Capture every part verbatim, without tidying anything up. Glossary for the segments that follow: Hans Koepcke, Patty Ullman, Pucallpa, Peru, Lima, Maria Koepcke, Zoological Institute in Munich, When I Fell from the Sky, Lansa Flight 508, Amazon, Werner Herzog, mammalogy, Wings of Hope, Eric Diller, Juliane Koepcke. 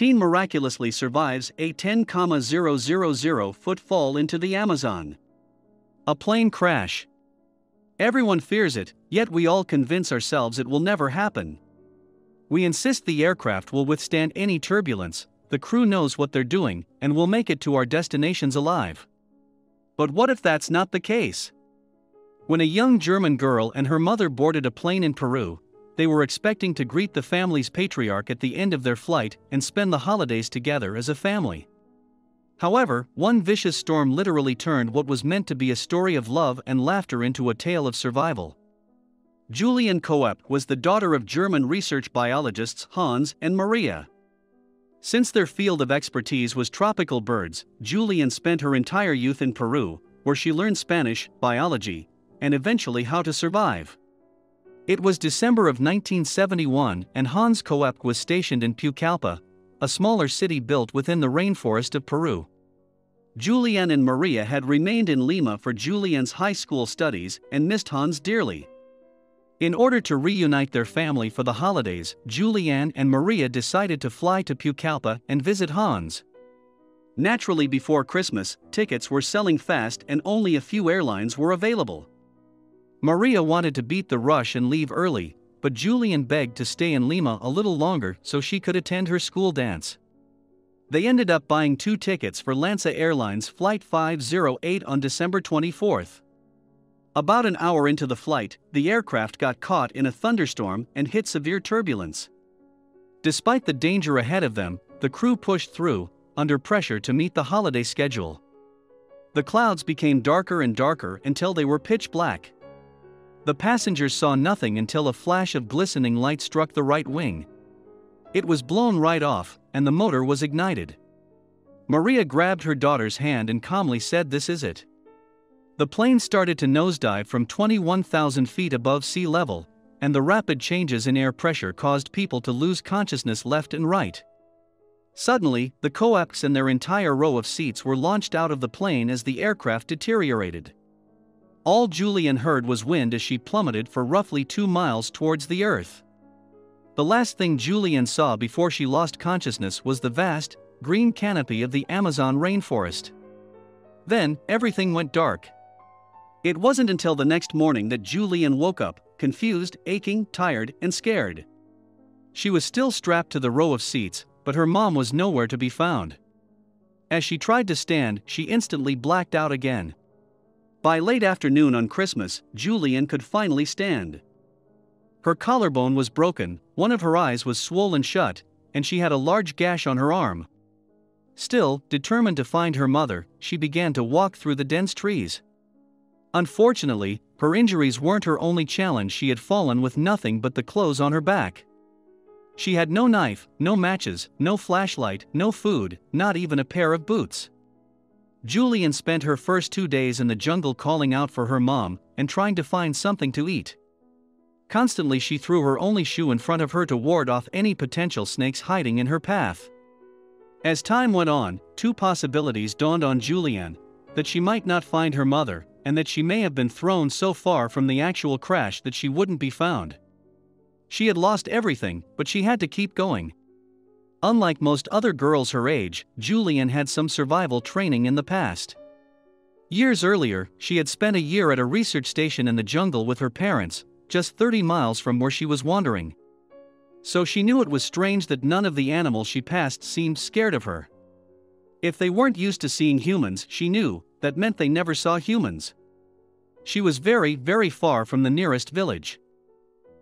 Teen miraculously survives a ten thousand foot fall into the Amazon. A plane crash. Everyone fears it, yet we all convince ourselves it will never happen. We insist the aircraft will withstand any turbulence, the crew knows what they're doing, and will make it to our destinations alive. But what if that's not the case? When a young German girl and her mother boarded a plane in Peru, they were expecting to greet the family's patriarch at the end of their flight and spend the holidays together as a family. However, one vicious storm literally turned what was meant to be a story of love and laughter into a tale of survival. Juliane Koepcke was the daughter of German research biologists Hans and Maria. Since their field of expertise was tropical birds, Juliane spent her entire youth in Peru, where she learned Spanish, biology, and eventually how to survive. It was December of nineteen seventy-one and Hans Koepcke was stationed in Pucallpa, a smaller city built within the rainforest of Peru. Juliane and Maria had remained in Lima for Juliane's high school studies and missed Hans dearly. In order to reunite their family for the holidays, Juliane and Maria decided to fly to Pucallpa and visit Hans. Naturally, before Christmas, tickets were selling fast and only a few airlines were available. Maria wanted to beat the rush and leave early, but Juliane begged to stay in Lima a little longer so she could attend her school dance. They ended up buying two tickets for Lansa Airlines Flight five oh eight on December twenty-fourth. About an hour into the flight, the aircraft got caught in a thunderstorm and hit severe turbulence. Despite the danger ahead of them, the crew pushed through, under pressure to meet the holiday schedule. The clouds became darker and darker until they were pitch black. The passengers saw nothing until a flash of glistening light struck the right wing. It was blown right off, and the motor was ignited. Maria grabbed her daughter's hand and calmly said, "This is it." The plane started to nosedive from twenty-one thousand feet above sea level, and the rapid changes in air pressure caused people to lose consciousness left and right. Suddenly, the Koepckes and their entire row of seats were launched out of the plane as the aircraft deteriorated. All Juliane heard was wind as she plummeted for roughly two miles towards the earth. The last thing Juliane saw before she lost consciousness was the vast, green canopy of the Amazon rainforest. Then, everything went dark. It wasn't until the next morning that Juliane woke up, confused, aching, tired, and scared. She was still strapped to the row of seats, but her mom was nowhere to be found. As she tried to stand, she instantly blacked out again. By late afternoon on Christmas, Juliane could finally stand. Her collarbone was broken, one of her eyes was swollen shut, and she had a large gash on her arm. Still, determined to find her mother, she began to walk through the dense trees. Unfortunately, her injuries weren't her only challenge. She had fallen with nothing but the clothes on her back. She had no knife, no matches, no flashlight, no food, not even a pair of boots. Juliane spent her first two days in the jungle calling out for her mom and trying to find something to eat. Constantly she threw her only shoe in front of her to ward off any potential snakes hiding in her path. As time went on, two possibilities dawned on Juliane: that she might not find her mother, and that she may have been thrown so far from the actual crash that she wouldn't be found. She had lost everything, but she had to keep going. Unlike most other girls her age, Juliane had some survival training in the past. Years earlier, she had spent a year at a research station in the jungle with her parents, just thirty miles from where she was wandering. So she knew it was strange that none of the animals she passed seemed scared of her. If they weren't used to seeing humans, she knew, that meant they never saw humans. She was very, very far from the nearest village.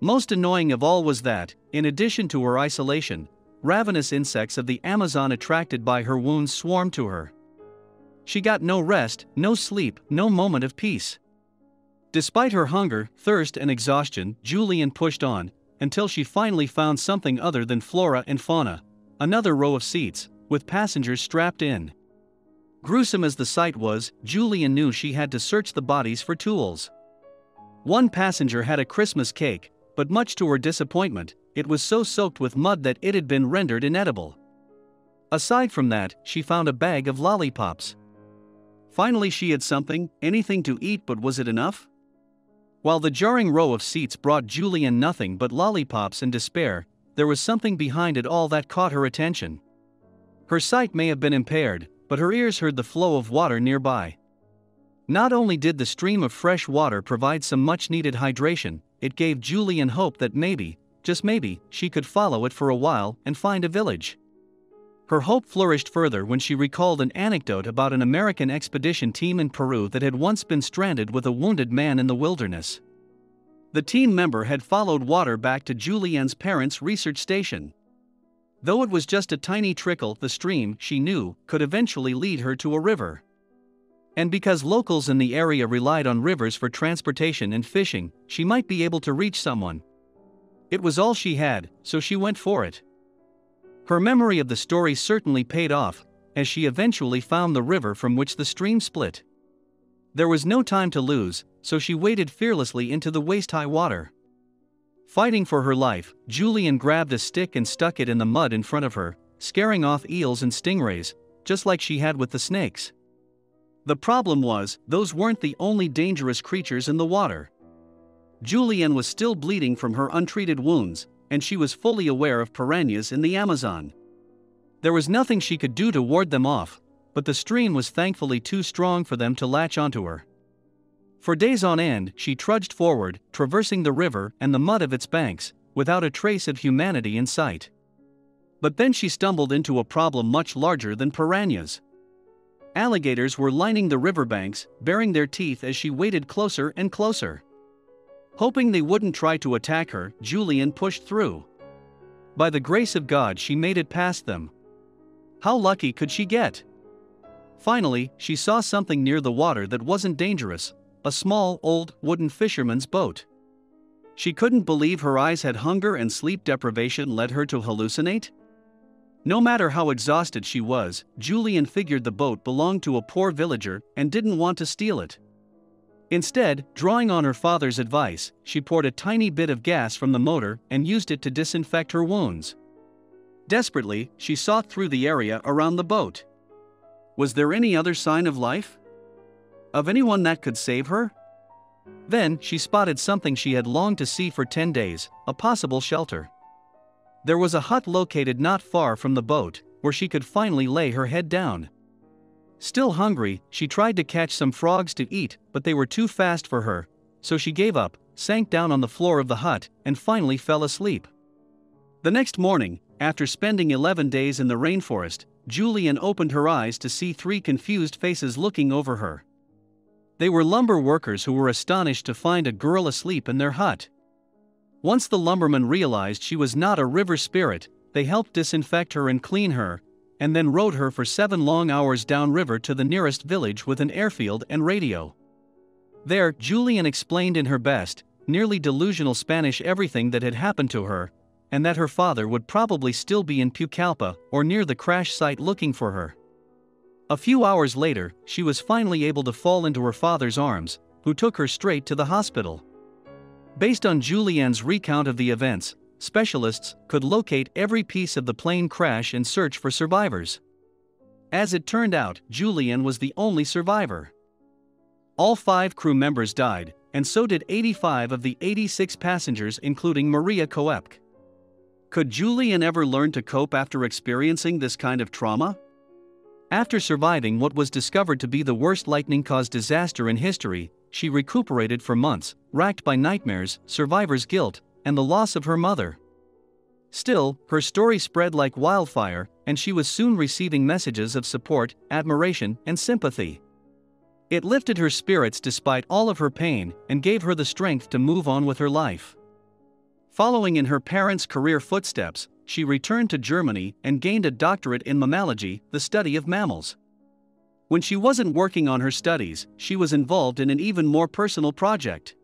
Most annoying of all was that, in addition to her isolation, ravenous insects of the Amazon attracted by her wounds swarmed to her. She got no rest, no sleep, no moment of peace. Despite her hunger, thirst and exhaustion, Juliane pushed on, until she finally found something other than flora and fauna, another row of seats, with passengers strapped in. Gruesome as the sight was, Juliane knew she had to search the bodies for tools. One passenger had a Christmas cake, but much to her disappointment, it was so soaked with mud that it had been rendered inedible. Aside from that, she found a bag of lollipops. Finally she had something, anything to eat, but was it enough? While the jarring row of seats brought Juliane nothing but lollipops and despair, there was something behind it all that caught her attention. Her sight may have been impaired, but her ears heard the flow of water nearby. Not only did the stream of fresh water provide some much-needed hydration, it gave Juliane hope that maybe, just maybe, she could follow it for a while and find a village. Her hope flourished further when she recalled an anecdote about an American expedition team in Peru that had once been stranded with a wounded man in the wilderness. The team member had followed water back to Juliane's parents' research station. Though it was just a tiny trickle, the stream, she knew, could eventually lead her to a river. And because locals in the area relied on rivers for transportation and fishing, she might be able to reach someone. It was all she had, so she went for it. Her memory of the story certainly paid off, as she eventually found the river from which the stream split. There was no time to lose, so she waded fearlessly into the waist-high water. Fighting for her life, Juliane grabbed a stick and stuck it in the mud in front of her, scaring off eels and stingrays, just like she had with the snakes. The problem was, those weren't the only dangerous creatures in the water. Juliane was still bleeding from her untreated wounds, and she was fully aware of piranhas in the Amazon. There was nothing she could do to ward them off, but the stream was thankfully too strong for them to latch onto her. For days on end, she trudged forward, traversing the river and the mud of its banks, without a trace of humanity in sight. But then she stumbled into a problem much larger than piranhas. Alligators were lining the riverbanks, baring their teeth as she waded closer and closer. Hoping they wouldn't try to attack her, Juliane pushed through. By the grace of God, she made it past them. How lucky could she get? Finally, she saw something near the water that wasn't dangerous, a small, old, wooden fisherman's boat. She couldn't believe her eyes had hunger and sleep deprivation led her to hallucinate. No matter how exhausted she was, Juliane figured the boat belonged to a poor villager and didn't want to steal it. Instead, drawing on her father's advice, she poured a tiny bit of gas from the motor and used it to disinfect her wounds. Desperately, she sought through the area around the boat. Was there any other sign of life? Of anyone that could save her? Then, she spotted something she had longed to see for ten days, a possible shelter. There was a hut located not far from the boat, where she could finally lay her head down. Still hungry, she tried to catch some frogs to eat, but they were too fast for her, so she gave up, sank down on the floor of the hut, and finally fell asleep. The next morning, after spending eleven days in the rainforest, Juliane opened her eyes to see three confused faces looking over her. They were lumber workers who were astonished to find a girl asleep in their hut. Once the lumbermen realized she was not a river spirit, they helped disinfect her and clean her, and then rode her for seven long hours downriver to the nearest village with an airfield and radio. There, Juliane explained in her best, nearly delusional Spanish everything that had happened to her, and that her father would probably still be in Pucallpa or near the crash site looking for her. A few hours later, she was finally able to fall into her father's arms, who took her straight to the hospital. Based on Juliane's recount of the events, specialists could locate every piece of the plane crash and search for survivors. As it turned out, Juliane was the only survivor. All five crew members died, and so did eighty-five of the eighty-six passengers, including Maria Koepcke. Could Juliane ever learn to cope after experiencing this kind of trauma? After surviving what was discovered to be the worst lightning-caused disaster in history, she recuperated for months, racked by nightmares, survivor's guilt, and the loss of her mother. Still, her story spread like wildfire, and she was soon receiving messages of support, admiration, and sympathy. It lifted her spirits despite all of her pain and gave her the strength to move on with her life. Following in her parents' career footsteps, she returned to Germany and gained a doctorate in mammalogy, the study of mammals. When she wasn't working on her studies, she was involved in an even more personal project.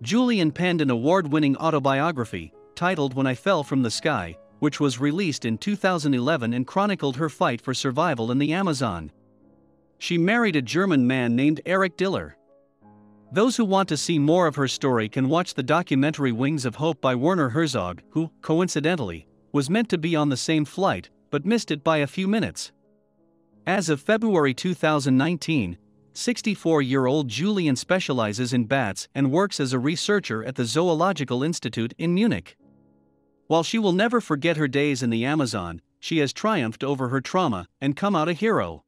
Juliane penned an award-winning autobiography, titled When I Fell from the Sky, which was released in two thousand eleven and chronicled her fight for survival in the Amazon. She married a German man named Eric Diller. Those who want to see more of her story can watch the documentary Wings of Hope by Werner Herzog, who, coincidentally, was meant to be on the same flight, but missed it by a few minutes. As of February two thousand nineteen, sixty-four-year-old Juliane specializes in bats and works as a researcher at the Zoological Institute in Munich. While she will never forget her days in the Amazon, she has triumphed over her trauma and come out a hero.